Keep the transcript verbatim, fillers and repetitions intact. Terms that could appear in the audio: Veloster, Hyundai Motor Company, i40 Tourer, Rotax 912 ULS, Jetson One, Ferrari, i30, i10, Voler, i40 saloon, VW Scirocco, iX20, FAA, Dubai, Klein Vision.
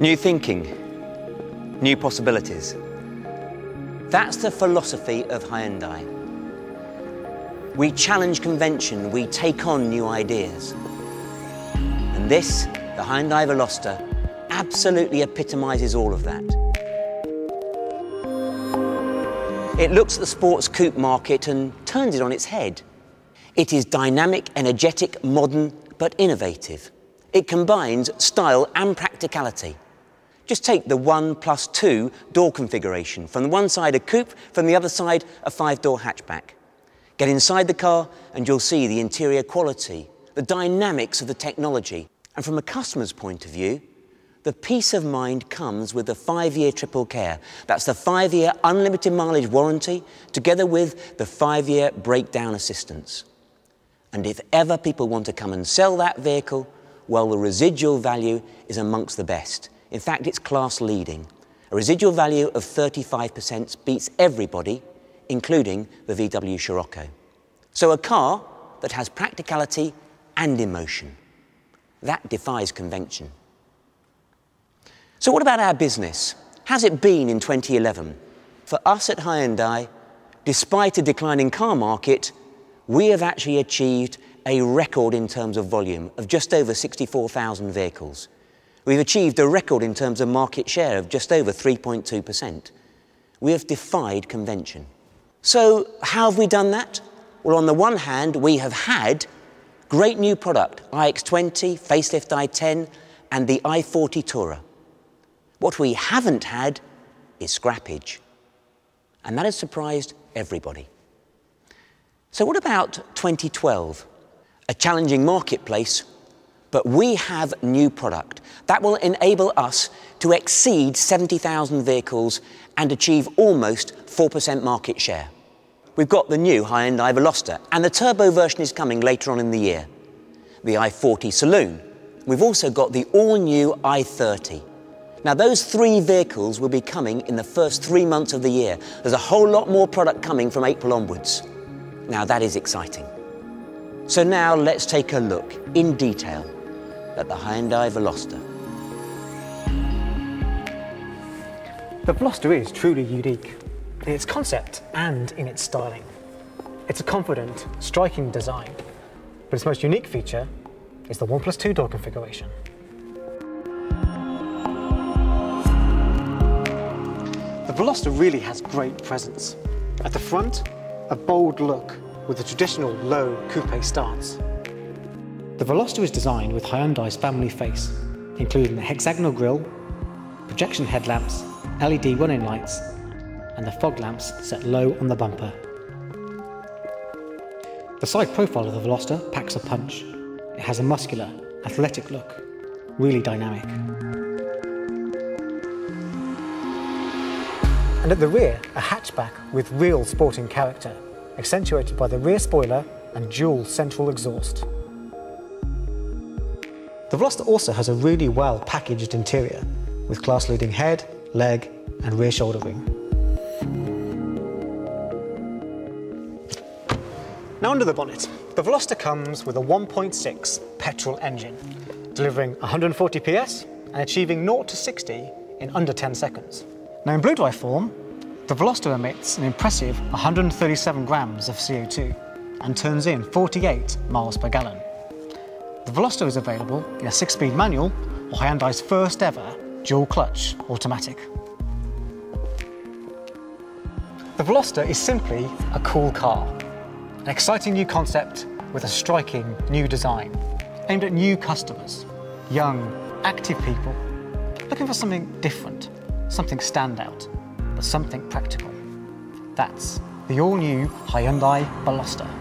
New thinking, new possibilities. That's the philosophy of Hyundai. We challenge convention, we take on new ideas. And this, the Hyundai Veloster, absolutely epitomizes all of that. It looks at the sports coupe market and turns it on its head. It is dynamic, energetic, modern, but innovative. It combines style and practicality. Just take the one plus two door configuration. From the one side a coupe, from the other side a five-door hatchback. Get inside the car and you'll see the interior quality, the dynamics of the technology. And from a customer's point of view, the peace of mind comes with the five-year triple care. That's the five-year unlimited mileage warranty together with the five-year breakdown assistance. And if ever people want to come and sell that vehicle, well, the residual value is amongst the best. In fact, it's class leading. A residual value of thirty-five percent beats everybody, including the V W Scirocco. So a car that has practicality and emotion. That defies convention. So what about our business? How's it been in twenty eleven? For us at Hyundai, despite a declining car market, we have actually achieved a record in terms of volume of just over sixty-four thousand vehicles. We've achieved a record in terms of market share of just over three point two percent. We have defied convention. So how have we done that? Well, on the one hand, we have had great new product, i X twenty, facelift i ten, and the i forty Tourer. What we haven't had is scrappage. And that has surprised everybody. So what about twenty twelve? A challenging marketplace, but we have new product that will enable us to exceed seventy thousand vehicles and achieve almost four percent market share. We've got the new Hyundai Veloster, and the turbo version is coming later on in the year. The i forty Saloon. We've also got the all-new i thirty. Now, those three vehicles will be coming in the first three months of the year. There's a whole lot more product coming from April onwards. Now that is exciting. So now let's take a look in detail at the Hyundai Veloster. The Veloster is truly unique in its concept and in its styling. It's a confident, striking design, but its most unique feature is the one plus two door configuration. The Veloster really has great presence. At the front, a bold look with a traditional low coupe stance. The Veloster is designed with Hyundai's family face, including the hexagonal grille, projection headlamps, L E D running lights, and the fog lamps set low on the bumper. The side profile of the Veloster packs a punch. It has a muscular, athletic look, really dynamic. And at the rear, a hatchback with real sporting character, accentuated by the rear spoiler and dual central exhaust. The Veloster also has a really well-packaged interior, with class-leading head, leg and rear shoulder wing. Now under the bonnet, the Veloster comes with a one point six petrol engine, delivering one hundred forty P S and achieving zero to sixty in under ten seconds. Now, in blue dry form, the Veloster emits an impressive one hundred thirty-seven grams of C O two and turns in forty-eight miles per gallon. The Veloster is available in a six-speed manual or Hyundai's first ever dual-clutch automatic. The Veloster is simply a cool car, an exciting new concept with a striking new design, aimed at new customers, young, active people, looking for something different. Something standout, but something practical. That's the all-new Hyundai Veloster.